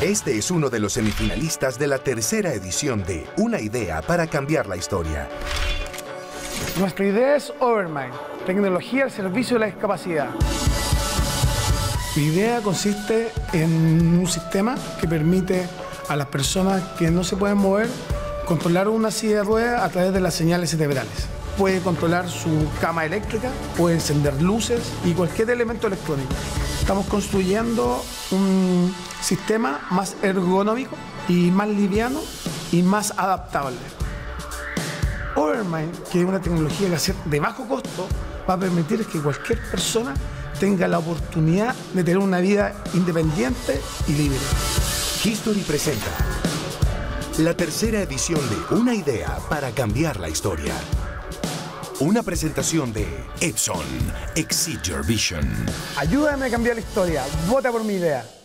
Este es uno de los semifinalistas de la tercera edición de Una idea para cambiar la historia. Nuestra idea es Overmind, tecnología al servicio de la discapacidad. Mi idea consiste en un sistema que permite a las personas que no se pueden mover controlar una silla de ruedas a través de las señales cerebrales. Puede controlar su cama eléctrica, puede encender luces y cualquier elemento electrónico. Estamos construyendo un sistema más ergonómico y más liviano y más adaptable. Overmind, que es una tecnología que hace de bajo costo, va a permitir que cualquier persona tenga la oportunidad de tener una vida independiente y libre. History presenta la tercera edición de Una idea para cambiar la historia. Una presentación de Epson. Exceed Your Vision. Ayúdame a cambiar la historia. Vota por mi idea.